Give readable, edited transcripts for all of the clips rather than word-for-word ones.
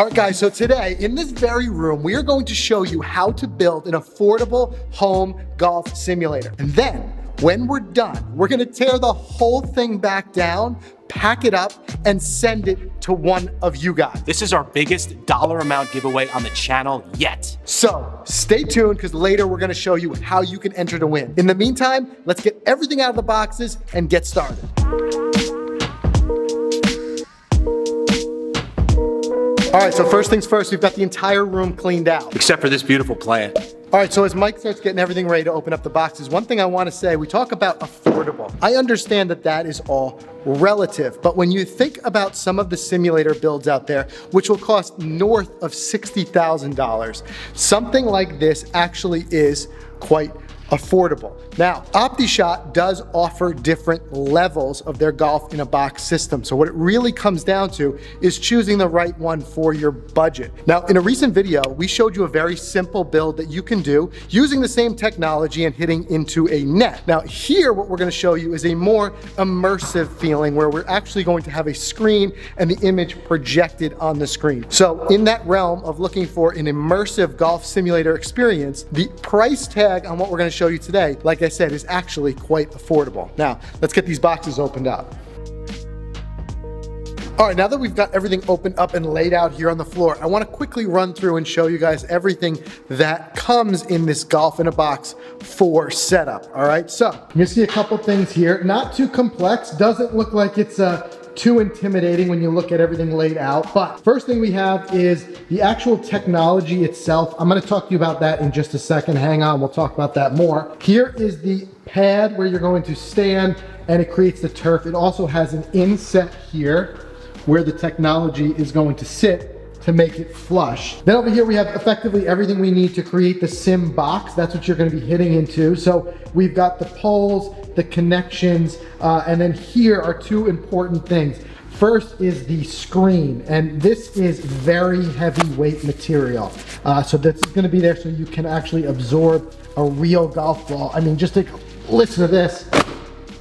All right, guys, so today in this very room, we are going to show you how to build an affordable home golf simulator. And then when we're done, we're gonna tear the whole thing back down, pack it up, and send it to one of you guys. This is our biggest dollar amount giveaway on the channel yet. So stay tuned, because later we're gonna show you how you can enter to win. In the meantime, let's get everything out of the boxes and get started. All right, so first things first, we've got the entire room cleaned out. Except for this beautiful plant. All right, so as Mike starts getting everything ready to open up the boxes, one thing I wanna say, we talk about affordable. I understand that that is all relative, but when you think about some of the simulator builds out there, which will cost north of $60,000, something like this actually is quite affordable. Now, OptiShot does offer different levels of their golf in a box system. So what it really comes down to is choosing the right one for your budget. Now, in a recent video, we showed you a very simple build that you can do using the same technology and hitting into a net. Now here, what we're gonna show you is a more immersive feeling where we're actually going to have a screen and the image projected on the screen. So in that realm of looking for an immersive golf simulator experience, the price tag on what we're gonna show you today, like I said, is actually quite affordable. Now, let's get these boxes opened up. All right, now that we've got everything opened up and laid out here on the floor, I wanna quickly run through and show you guys everything that comes in this Golf in a Box 4 setup, all right? So, you see a couple things here, not too complex, doesn't look like it's too intimidating when you look at everything laid out. But first thing we have is the actual technology itself. I'm gonna talk to you about that in just a second. Hang on, we'll talk about that more. Here is the pad where you're going to stand and it creates the turf. It also has an inset here where the technology is going to sit to make it flush. Then over here we have effectively everything we need to create the sim box. That's what you're gonna be hitting into. So we've got the poles, the connections, and then here are two important things. First is the screen, and this is very heavyweight material. So this is gonna be there so you can actually absorb a real golf ball. I mean, just take a listen to this.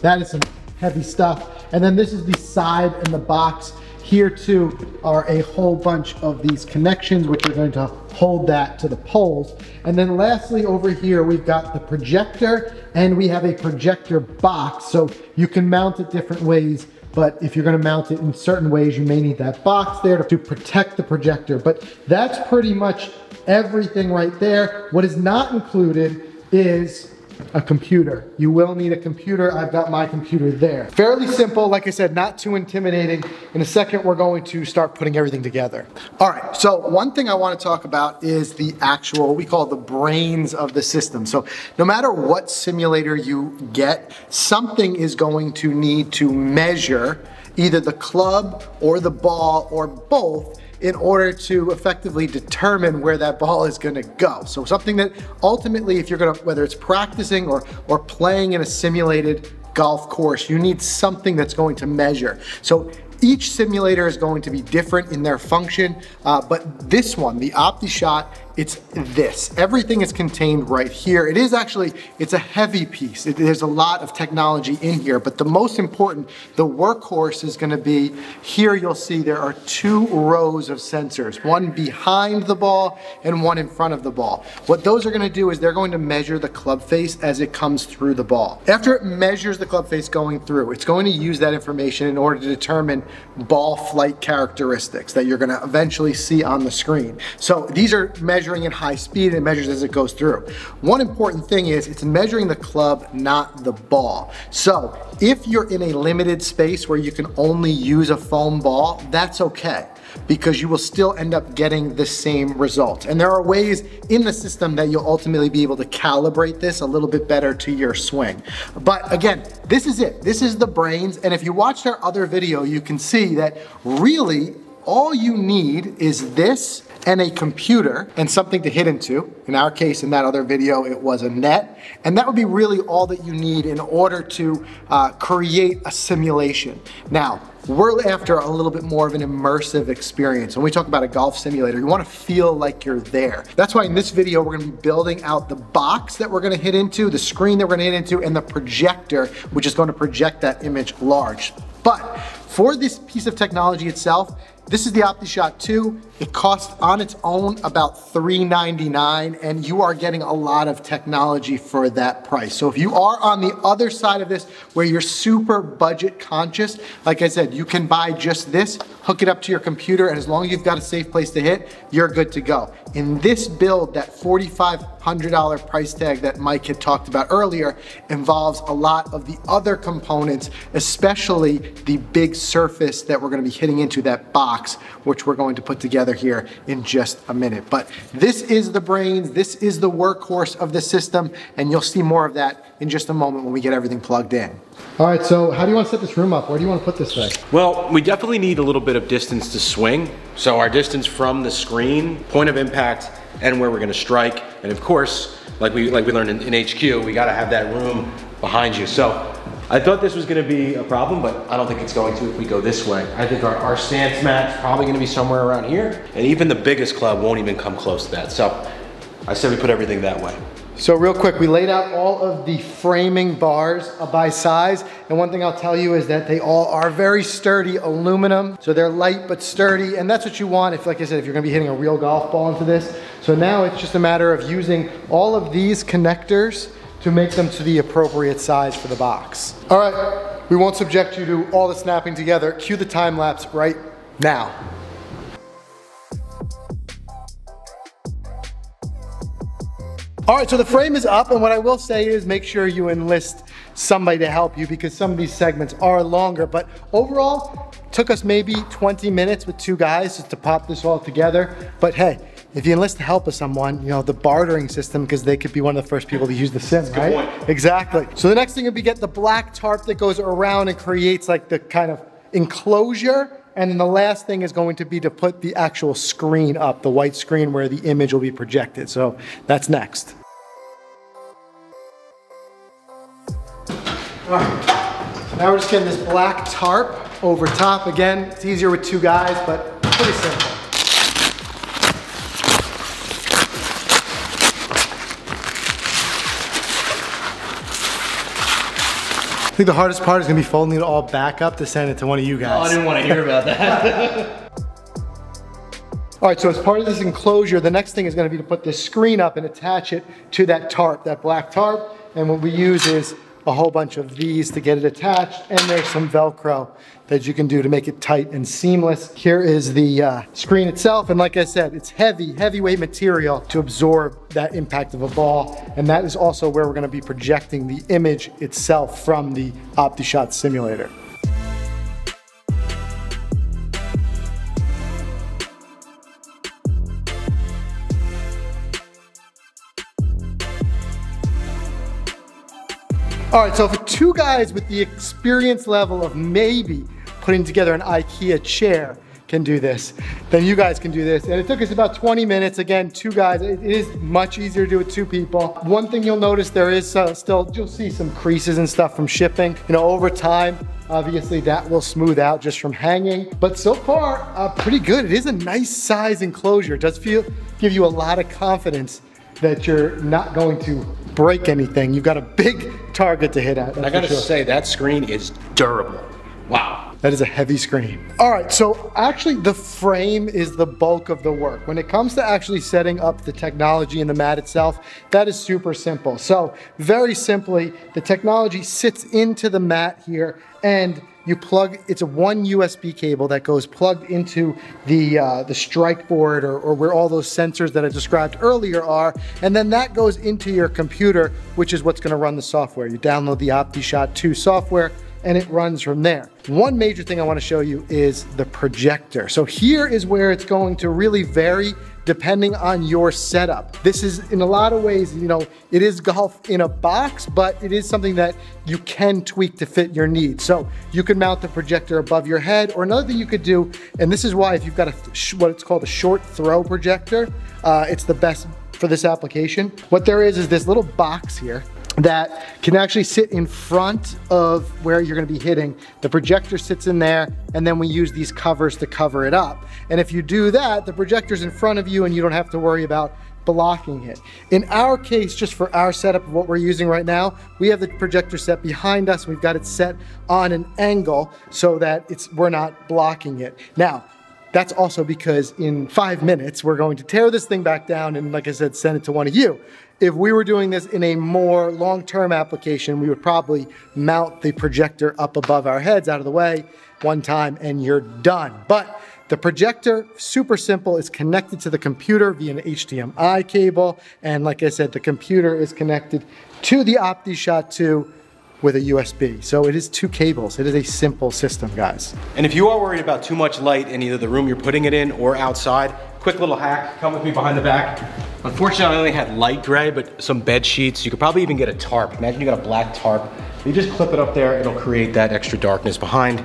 That is some heavy stuff. And then this is the side and the box. Here too are a whole bunch of these connections which are going to hold that to the poles. And then lastly over here we've got the projector, and we have a projector box. So you can mount it different ways, but if you're gonna mount it in certain ways you may need that box there to protect the projector. But that's pretty much everything right there. What is not included is a computer. You will need a computer. I've got my computer there. Fairly simple, like I said, not too intimidating. In a second, we're going to start putting everything together. All right, so one thing I want to talk about is the actual, we call the brains of the system. So no matter what simulator you get, something is going to need to measure either the club or the ball or both in order to effectively determine where that ball is gonna go. So something that ultimately, if you're gonna, whether it's practicing or playing in a simulated golf course, you need something that's going to measure. So each simulator is going to be different in their function, but this one, the OptiShot, it's this. Everything is contained right here. It is actually, it's a heavy piece. There's a lot of technology in here, but the most important, the workhorse is gonna be, here you'll see there are two rows of sensors, one behind the ball and one in front of the ball. What those are gonna do is they're going to measure the club face as it comes through the ball. After it measures the club face going through, it's going to use that information in order to determine ball flight characteristics that you're gonna eventually see on the screen. So these are measured in high speed, and it measures as it goes through. One important thing is it's measuring the club, not the ball. So if you're in a limited space where you can only use a foam ball, that's okay, because you will still end up getting the same result. And there are ways in the system that you'll ultimately be able to calibrate this a little bit better to your swing. But again, this is it. This is the brains. And if you watched our other video, you can see that really all you need is this and a computer and something to hit into. In our case, in that other video, it was a net. And that would be really all that you need in order to create a simulation. Now, we're after a little bit more of an immersive experience. When we talk about a golf simulator, you wanna feel like you're there. That's why in this video, we're gonna be building out the box that we're gonna hit into, the screen that we're gonna hit into, and the projector, which is gonna project that image large. But for this piece of technology itself, This is the OptiShot 2. It costs on its own about $399, and you are getting a lot of technology for that price. So if you are on the other side of this where you're super budget conscious, like I said, you can buy just this, hook it up to your computer, and as long as you've got a safe place to hit, you're good to go. In this build, that $4,500 price tag that Mike had talked about earlier involves a lot of the other components, especially the big surface that we're gonna be hitting into, that box, which we're going to put together here in just a minute. But this is the brains, this is the workhorse of the system, and you'll see more of that in just a moment when we get everything plugged in. All right, so how do you want to set this room up? Where do you want to put this thing? Well, we definitely need a little bit of distance to swing. So our distance from the screen, point of impact, and where we're gonna strike. And of course, like we learned in HQ, we gotta have that room behind you. So I thought this was gonna be a problem, but I don't think it's going to if we go this way. I think our stance mat's probably gonna be somewhere around here, and even the biggest club won't even come close to that. So I said we put everything that way. So real quick, we laid out all of the framing bars by size, and one thing I'll tell you is that they all are very sturdy aluminum. So they're light but sturdy, and that's what you want if, like I said, if you're gonna be hitting a real golf ball into this. So now it's just a matter of using all of these connectors to make them to the appropriate size for the box. All right, we won't subject you to all the snapping together. Cue the time lapse right now. All right, so the frame is up, and what I will say is make sure you enlist somebody to help you because some of these segments are longer, but overall, it took us maybe 20 minutes with two guys just to pop this all together, but hey, if you enlist the help of someone, you know, the bartering system, because they could be one of the first people to use the sim, right? Good point. Exactly. So the next thing would be get the black tarp that goes around and creates like the kind of enclosure. And then the last thing is going to be to put the actual screen up, the white screen where the image will be projected. So that's next. All right, now we're just getting this black tarp over top. Again, it's easier with two guys, but pretty simple. I think the hardest part is gonna be folding it all back up to send it to one of you guys. Oh, I didn't want to hear about that. All right, so as part of this enclosure, the next thing is gonna be to put this screen up and attach it to that tarp, that black tarp. And what we use is a whole bunch of these to get it attached. And there's some Velcro that you can do to make it tight and seamless. Here is the screen itself. And like I said, it's heavy, heavyweight material to absorb that impact of a ball. And that is also where we're gonna be projecting the image itself from the OptiShot simulator. All right, so for two guys with the experience level of maybe putting together an IKEA chair can do this, then you guys can do this. And it took us about 20 minutes. Again, two guys, it is much easier to do with two people. One thing you'll notice, there is still, you'll see some creases and stuff from shipping. You know, over time, obviously that will smooth out just from hanging. But so far, pretty good. It is a nice size enclosure. It does give you a lot of confidence that you're not going to break anything. You've got a big target to hit at. I gotta say, that screen is durable. Wow. That is a heavy screen. All right, so actually the frame is the bulk of the work. When it comes to actually setting up the technology and the mat itself, that is super simple. So very simply, the technology sits into the mat here, and you plug, it's a one USB cable that goes plugged into the strike board or where all those sensors that I described earlier are. And then that goes into your computer, which is what's gonna run the software. You download the OptiShot 2 software and it runs from there. One major thing I wanna show you is the projector. So here is where it's going to really vary depending on your setup. This is, in a lot of ways, you know, it is golf in a box, but it is something that you can tweak to fit your needs. So you can mount the projector above your head, or another thing you could do, and this is why if you've got what it's called a short throw projector, it's the best for this application. What there is this little box here that can actually sit in front of where you're gonna be hitting. The projector sits in there, and then we use these covers to cover it up. And if you do that, the projector's in front of you and you don't have to worry about blocking it. In our case, just for our setup of what we're using right now, we have the projector set behind us. We've got it set on an angle so that we're not blocking it. Now, That's also because in 5 minutes, we're going to tear this thing back down and, like I said, send it to one of you. If we were doing this in a more long-term application, we would probably mount the projector up above our heads out of the way one time and you're done. But the projector, super simple, is connected to the computer via an HDMI cable. And like I said, the computer is connected to the OptiShot 2 with a USB. So it is two cables. It is a simple system, guys. And if you are worried about too much light in either the room you're putting it in or outside, quick little hack, come with me behind the back. Unfortunately, I only had light gray, but some bed sheets. You could probably even get a tarp. Imagine you got a black tarp. You just clip it up there, it'll create that extra darkness behind.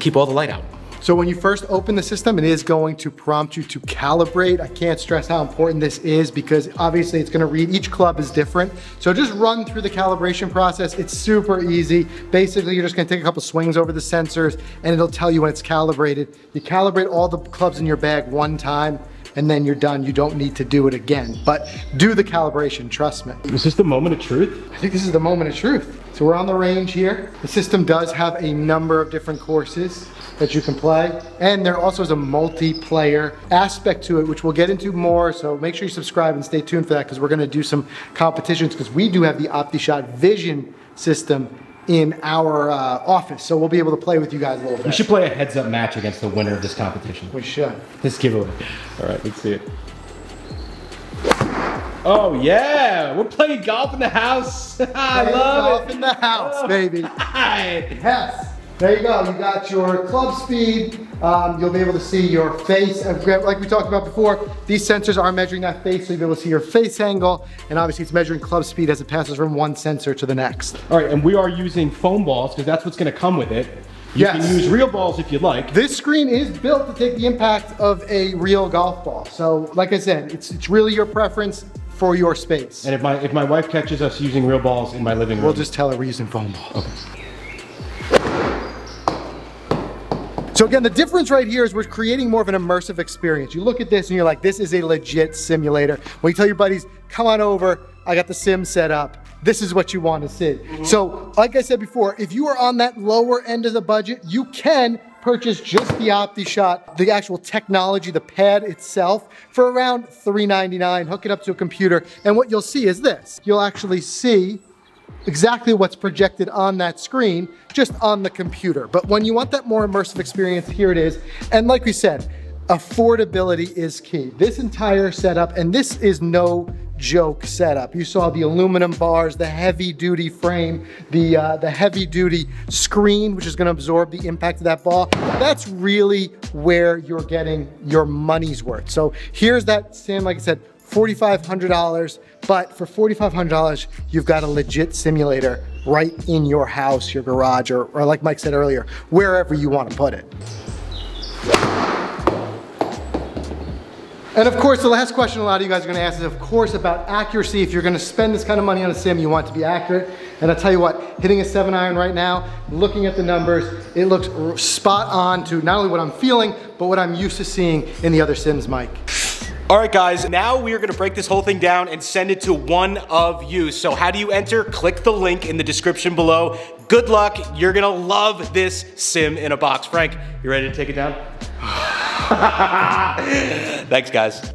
Keep all the light out. So when you first open the system, it is going to prompt you to calibrate. I can't stress how important this is because obviously it's gonna read, each club is different. So just run through the calibration process. It's super easy. Basically, you're just gonna take a couple swings over the sensors and it'll tell you when it's calibrated. You calibrate all the clubs in your bag one time and then you're done. You don't need to do it again, but do the calibration, trust me. Is this the moment of truth? I think this is the moment of truth. So we're on the range here. The system does have a number of different courses that you can play. And there also is a multiplayer aspect to it, which we'll get into more. So make sure you subscribe and stay tuned for that because we're gonna do some competitions because we do have the OptiShot Vision system in our office. So we'll be able to play with you guys a little bit. We should play a heads up match against the winner of this competition. We should. This giveaway. All right, let's see it. Oh yeah, we're playing golf in the house. I love golf it. Golf in the house, oh, baby. Yes. There you go, you got your club speed. You'll be able to see your face. Like we talked about before, these sensors are measuring that face, so you'll be able to see your face angle. And obviously it's measuring club speed as it passes from one sensor to the next. All right, and we are using foam balls because that's what's gonna come with it. You can use real balls if you'd like. This screen is built to take the impact of a real golf ball. So like I said, it's really your preference for your space. And if my wife catches us using real balls in my living room, we'll just tell her we're using foam balls. Okay. So again, the difference right here is we're creating more of an immersive experience. You look at this and you're like, this is a legit simulator. When you tell your buddies, come on over, I got the sim set up. This is what you want to see. Mm-hmm. So like I said before, if you are on that lower end of the budget, you can purchase just the OptiShot, the actual technology, the pad itself, for around $399, hook it up to a computer. And what you'll see is this. You'll actually see exactly what's projected on that screen, just on the computer. But when you want that more immersive experience, here it is. And like we said, affordability is key. This entire setup, and this is no joke setup. You saw the aluminum bars, the heavy duty frame, the heavy duty screen, which is gonna absorb the impact of that ball. That's really where you're getting your money's worth. So here's that sim, like I said, $4,500, but for $4,500, you've got a legit simulator right in your house, your garage, or like Mike said earlier, wherever you wanna put it. And of course, the last question a lot of you guys are gonna ask is, of course, about accuracy. If you're gonna spend this kind of money on a sim, you want it to be accurate. And I'll tell you what, hitting a 7-iron right now, looking at the numbers, it looks spot on to not only what I'm feeling, but what I'm used to seeing in the other sims, Mike. All right, guys, now we are gonna break this whole thing down and send it to one of you. So how do you enter? Click the link in the description below. Good luck, you're gonna love this sim in a box. Frank, you ready to take it down? Thanks, guys.